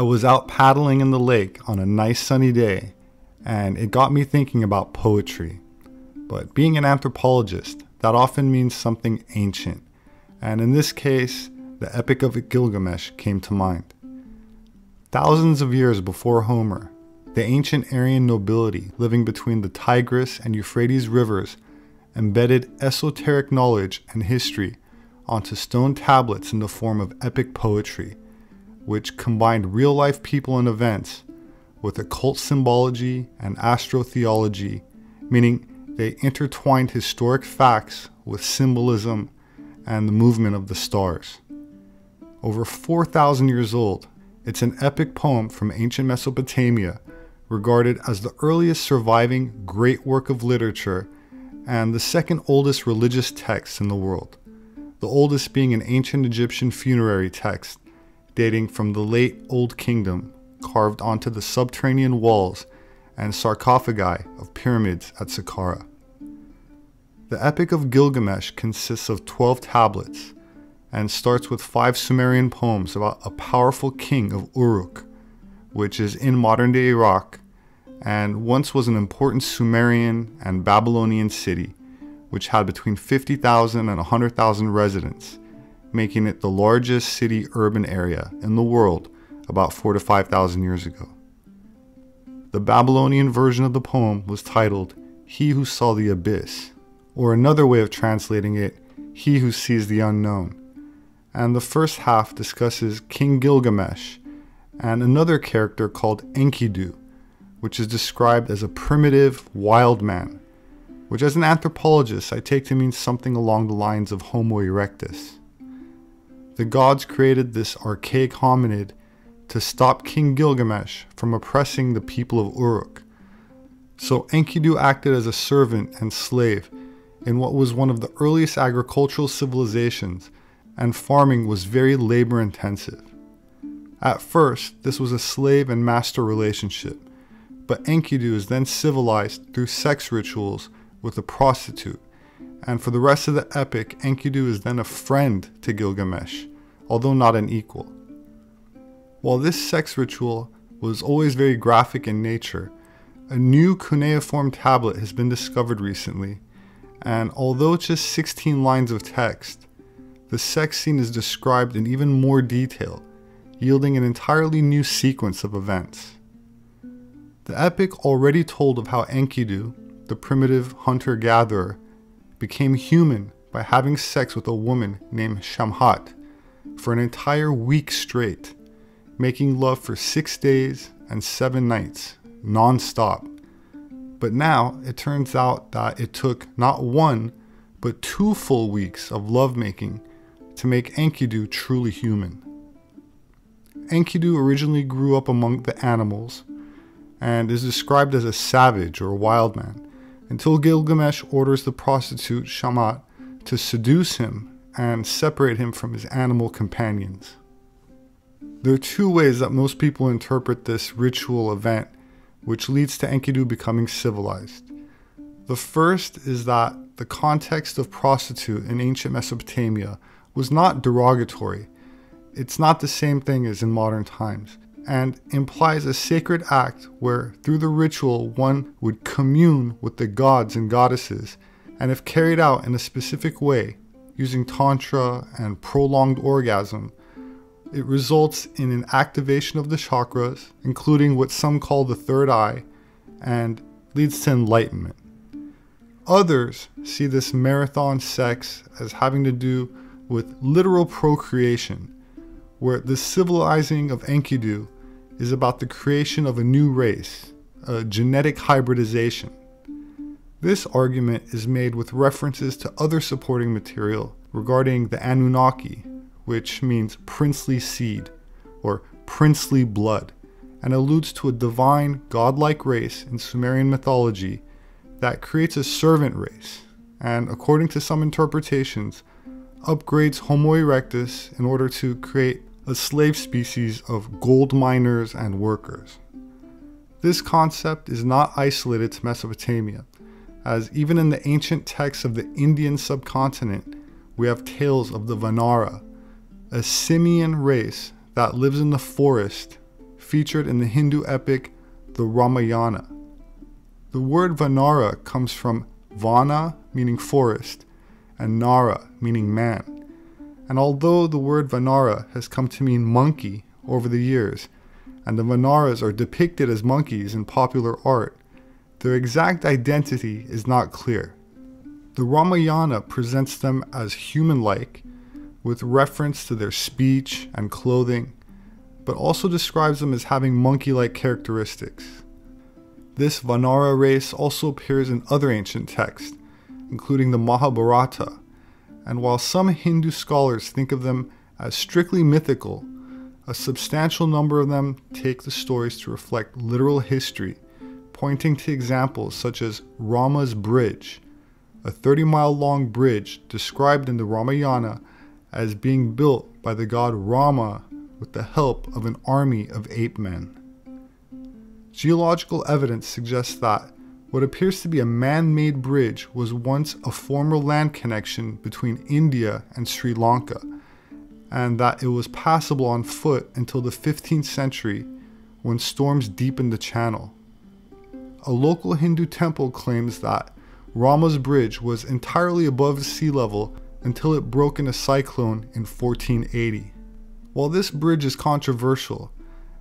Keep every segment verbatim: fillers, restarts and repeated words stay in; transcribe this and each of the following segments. I was out paddling in the lake on a nice sunny day, and it got me thinking about poetry. But being an anthropologist, that often means something ancient, and in this case, the Epic of Gilgamesh came to mind. Thousands of years before Homer, the ancient Aryan nobility living between the Tigris and Euphrates rivers embedded esoteric knowledge and history onto stone tablets in the form of epic poetry, which combined real-life people and events with occult symbology and astrotheology, meaning they intertwined historic facts with symbolism and the movement of the stars. Over four thousand years old, it's an epic poem from ancient Mesopotamia, regarded as the earliest surviving great work of literature and the second oldest religious text in the world, the oldest being an ancient Egyptian funerary text dating from the late Old Kingdom, carved onto the subterranean walls and sarcophagi of pyramids at Saqqara. The Epic of Gilgamesh consists of twelve tablets and starts with five Sumerian poems about a powerful king of Uruk, which is in modern-day Iraq, and once was an important Sumerian and Babylonian city, which had between fifty thousand and one hundred thousand residents, making it the largest city urban area in the world about four to five thousand years ago. The Babylonian version of the poem was titled, "He Who Saw the Abyss," or another way of translating it, "He Who Sees the Unknown." And the first half discusses King Gilgamesh and another character called Enkidu, which is described as a primitive wild man, which as an anthropologist I take to mean something along the lines of Homo erectus. The gods created this archaic hominid to stop King Gilgamesh from oppressing the people of Uruk. So Enkidu acted as a servant and slave in what was one of the earliest agricultural civilizations, and farming was very labor intensive. At first, this was a slave and master relationship, but Enkidu is then civilized through sex rituals with a prostitute, and for the rest of the epic, Enkidu is then a friend to Gilgamesh, although not an equal. While this sex ritual was always very graphic in nature, a new cuneiform tablet has been discovered recently, and although it's just sixteen lines of text, the sex scene is described in even more detail, yielding an entirely new sequence of events. The epic already told of how Enkidu, the primitive hunter-gatherer, became human by having sex with a woman named Shamhat for an entire week straight, making love for six days and seven nights, non-stop. But now it turns out that it took not one, but two full weeks of lovemaking to make Enkidu truly human. Enkidu originally grew up among the animals and is described as a savage or wild man until Gilgamesh orders the prostitute Shamhat to seduce him and separate him from his animal companions. There are two ways that most people interpret this ritual event, which leads to Enkidu becoming civilized. The first is that the context of prostitute in ancient Mesopotamia was not derogatory. It's not the same thing as in modern times, and implies a sacred act where through the ritual one would commune with the gods and goddesses, and if carried out in a specific way, using tantra and prolonged orgasm, it results in an activation of the chakras, including what some call the third eye, and leads to enlightenment. Others see this marathon sex as having to do with literal procreation, where the civilizing of Enkidu is about the creation of a new race, a genetic hybridization. This argument is made with references to other supporting material regarding the Anunnaki, which means princely seed or princely blood, and alludes to a divine, godlike race in Sumerian mythology that creates a servant race, and according to some interpretations, upgrades Homo erectus in order to create a slave species of gold miners and workers. This concept is not isolated to Mesopotamia, as even in the ancient texts of the Indian subcontinent, we have tales of the Vanara, a simian race that lives in the forest, featured in the Hindu epic, the Ramayana. The word Vanara comes from Vana, meaning forest, and Nara, meaning man. And although the word Vanara has come to mean monkey over the years, and the Vanaras are depicted as monkeys in popular art, their exact identity is not clear. The Ramayana presents them as human-like, with reference to their speech and clothing, but also describes them as having monkey-like characteristics. This Vanara race also appears in other ancient texts, including the Mahabharata, and while some Hindu scholars think of them as strictly mythical, a substantial number of them take the stories to reflect literal history, pointing to examples such as Rama's Bridge, a thirty-mile-long bridge described in the Ramayana as being built by the god Rama with the help of an army of ape men. Geological evidence suggests that what appears to be a man-made bridge was once a former land connection between India and Sri Lanka, and that it was passable on foot until the fifteenth century when storms deepened the channel. A local Hindu temple claims that Rama's Bridge was entirely above sea level until it broke in a cyclone in fourteen eighty. While this bridge is controversial,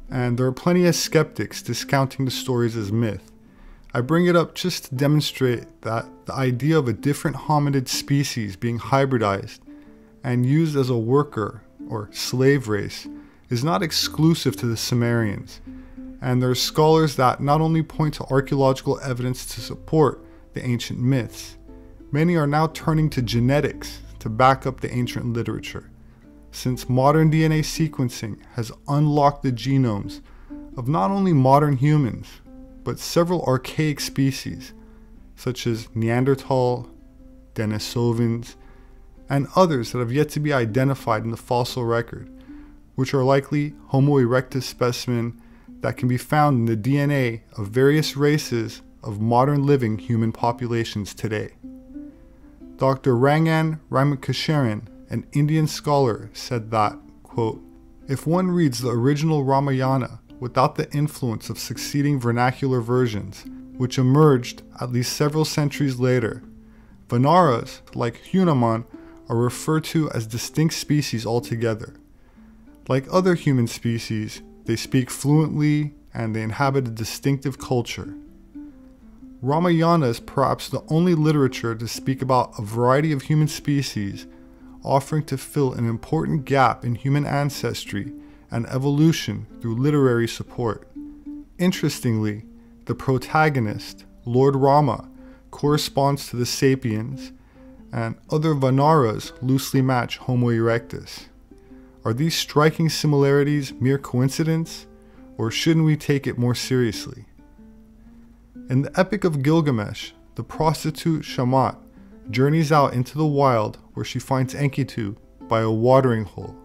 and there are plenty of skeptics discounting the stories as myth, I bring it up just to demonstrate that the idea of a different hominid species being hybridized and used as a worker or slave race is not exclusive to the Sumerians, and there are scholars that not only point to archaeological evidence to support the ancient myths, many are now turning to genetics to back up the ancient literature, since modern D N A sequencing has unlocked the genomes of not only modern humans, but several archaic species, such as Neanderthal, Denisovans, and others that have yet to be identified in the fossil record, which are likely Homo erectus specimen that can be found in the D N A of various races of modern living human populations today. Doctor Rangan Ramakrishnan, an Indian scholar, said that, quote, "If one reads the original Ramayana without the influence of succeeding vernacular versions, which emerged at least several centuries later, Vanaras, like Hanuman, are referred to as distinct species altogether. Like other human species, they speak fluently and they inhabit a distinctive culture. Ramayana is perhaps the only literature to speak about a variety of human species, offering to fill an important gap in human ancestry and evolution through literary support. Interestingly, the protagonist, Lord Rama, corresponds to the Sapiens, and other Vanaras loosely match Homo erectus. Are these striking similarities mere coincidence, or shouldn't we take it more seriously?" In the Epic of Gilgamesh, the prostitute Shamhat journeys out into the wild where she finds Enkidu by a watering hole.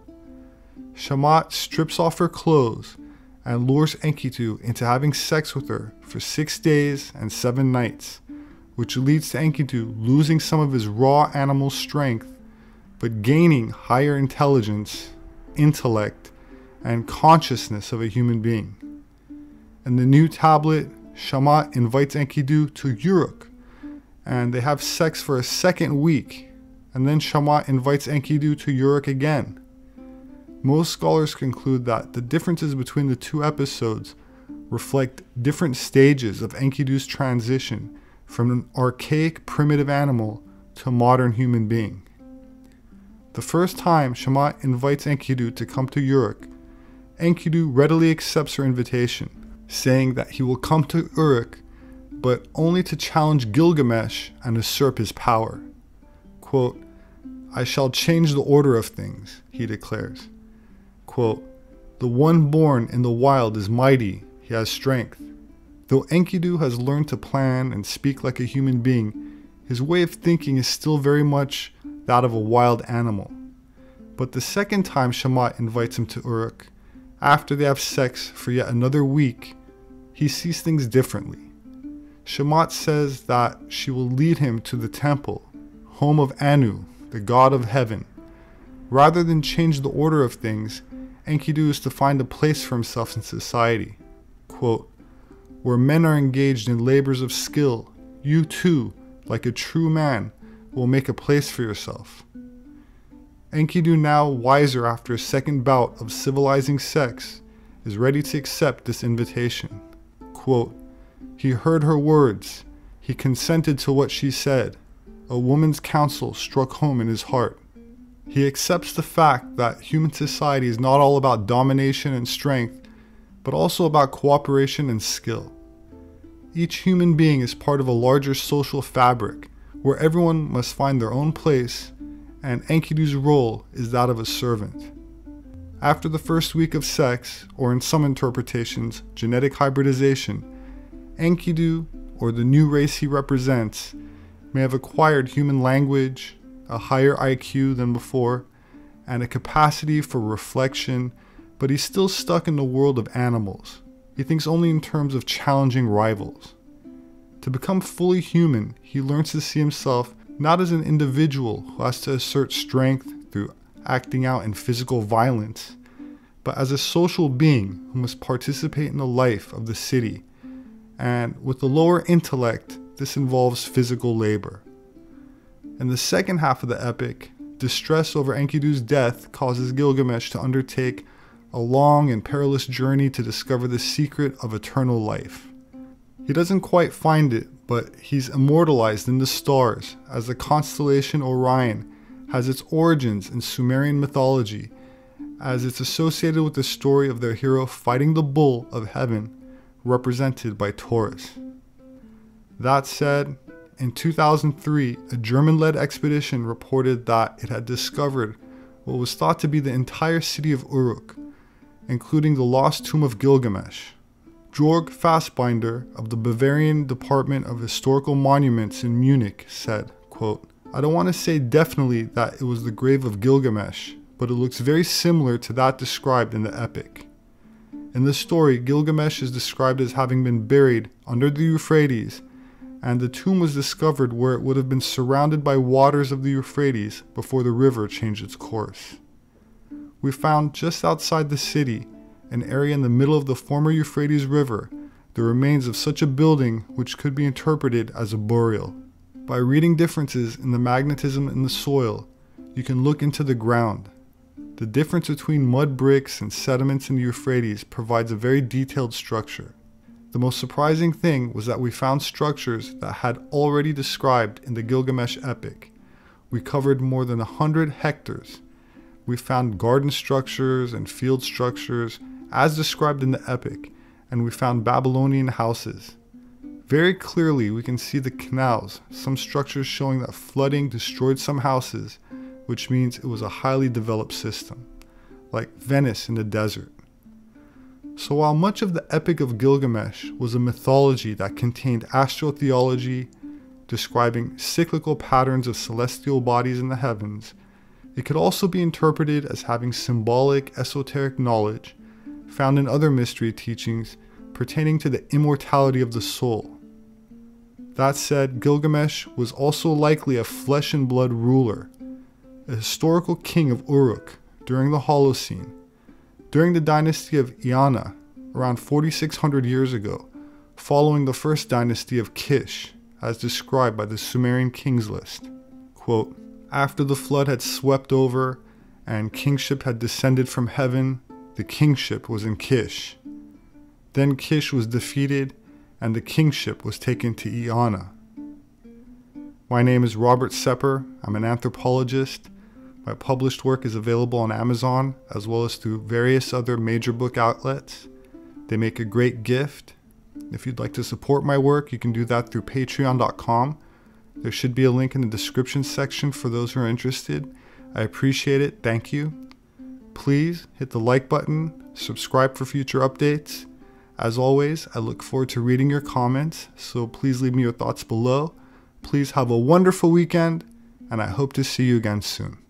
Shamhat strips off her clothes and lures Enkidu into having sex with her for six days and seven nights, which leads to Enkidu losing some of his raw animal strength, but gaining higher intelligence, intellect, and consciousness of a human being. In the new tablet, Shamhat invites Enkidu to Uruk, and they have sex for a second week, and then Shamhat invites Enkidu to Uruk again. Most scholars conclude that the differences between the two episodes reflect different stages of Enkidu's transition from an archaic primitive animal to a modern human being. The first time Shamhat invites Enkidu to come to Uruk, Enkidu readily accepts her invitation, saying that he will come to Uruk, but only to challenge Gilgamesh and usurp his power. Quote, "I shall change the order of things," he declares. Quote, "The one born in the wild is mighty, he has strength." Though Enkidu has learned to plan and speak like a human being, his way of thinking is still very much that of a wild animal. But the second time Shamhat invites him to Uruk, after they have sex for yet another week, he sees things differently. Shamhat says that she will lead him to the temple, home of Anu, the god of heaven. Rather than change the order of things, Enkidu is to find a place for himself in society. Quote, where men are engaged in labors of skill, you too, like a true man, will make a place for yourself. Enkidu, now wiser after a second bout of civilizing sex, is ready to accept this invitation. Quote, he heard her words, he consented to what she said, a woman's counsel struck home in his heart. He accepts the fact that human society is not all about domination and strength, but also about cooperation and skill. Each human being is part of a larger social fabric, where everyone must find their own place, and Enkidu's role is that of a servant. After the first week of sex, or in some interpretations, genetic hybridization, Enkidu, or the new race he represents, may have acquired human language, a higher I Q than before, and a capacity for reflection, but he's still stuck in the world of animals. He thinks only in terms of challenging rivals. To become fully human, he learns to see himself not as an individual who has to assert strength through acting out in physical violence, but as a social being who must participate in the life of the city. And with the lower intellect, this involves physical labor. In the second half of the epic, distress over Enkidu's death causes Gilgamesh to undertake a long and perilous journey to discover the secret of eternal life. He doesn't quite find it, but he's immortalized in the stars, as the constellation Orion has its origins in Sumerian mythology, as it's associated with the story of their hero fighting the bull of heaven, represented by Taurus. That said, in two thousand three, a German-led expedition reported that it had discovered what was thought to be the entire city of Uruk, including the lost tomb of Gilgamesh. Georg Fassbinder of the Bavarian Department of Historical Monuments in Munich said, quote, I don't want to say definitely that it was the grave of Gilgamesh, but it looks very similar to that described in the epic. In the story, Gilgamesh is described as having been buried under the Euphrates, and the tomb was discovered where it would have been surrounded by waters of the Euphrates before the river changed its course. We found just outside the city, an area in the middle of the former Euphrates River, the remains of such a building which could be interpreted as a burial. By reading differences in the magnetism in the soil, you can look into the ground. The difference between mud bricks and sediments in the Euphrates provides a very detailed structure. The most surprising thing was that we found structures that had already described in the Gilgamesh epic. We covered more than one hundred hectares. We found garden structures and field structures as described in the epic, and we found Babylonian houses. Very clearly we can see the canals, some structures showing that flooding destroyed some houses, which means it was a highly developed system, like Venice in the desert. So while much of the Epic of Gilgamesh was a mythology that contained astrotheology, describing cyclical patterns of celestial bodies in the heavens, it could also be interpreted as having symbolic, esoteric knowledge found in other mystery teachings pertaining to the immortality of the soul. That said, Gilgamesh was also likely a flesh and blood ruler, a historical king of Uruk during the Holocene. During the dynasty of Eanna, around forty-six hundred years ago, following the first dynasty of Kish, as described by the Sumerian kings list. Quote, after the flood had swept over and kingship had descended from heaven, the kingship was in Kish. Then Kish was defeated and the kingship was taken to Eanna. My name is Robert Sepper. I'm an anthropologist. My published work is available on Amazon, as well as through various other major book outlets. They make a great gift. If you'd like to support my work, you can do that through patreon dot com. There should be a link in the description section for those who are interested. I appreciate it. Thank you. Please hit the like button, subscribe for future updates. As always, I look forward to reading your comments, so please leave me your thoughts below. Please have a wonderful weekend, and I hope to see you again soon.